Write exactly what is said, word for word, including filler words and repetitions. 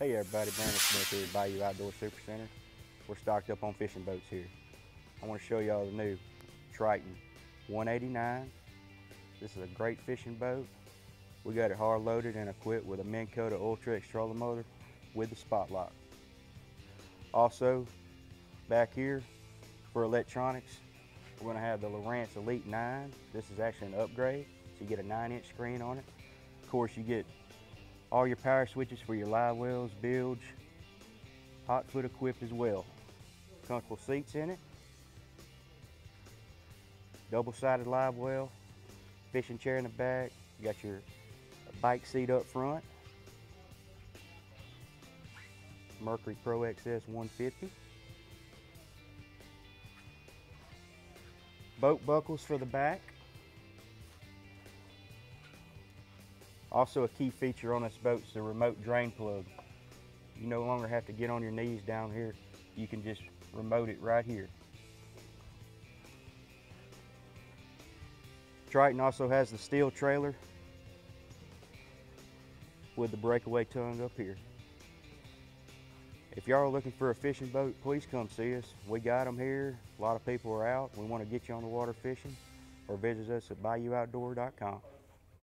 Hey everybody, Daniel Smith here at Bayou Outdoor Supercenter. We're stocked up on fishing boats here. I want to show y'all the new Triton one eighty-nine. This is a great fishing boat. We got it hard loaded and equipped with a Minn Kota Ultra X trolling motor with the Spot Lock. Also, back here for electronics, we're going to have the Lowrance Elite nine. This is actually an upgrade, so you get a nine inch screen on it. Of course, you get all your power switches for your live wells, bilge, hot foot equipped as well. Comfortable seats in it. Double-sided live well, fishing chair in the back. You got your bike seat up front. Mercury Pro X S one fifty. Boat buckles for the back. Also, a key feature on this boat is the remote drain plug. You no longer have to get on your knees down here. You can just remote it right here. Triton also has the steel trailer with the breakaway tongue up here. If y'all are looking for a fishing boat, please come see us. We got them here. A lot of people are out. We want to get you on the water fishing, or visit us at bayou outdoor dot com.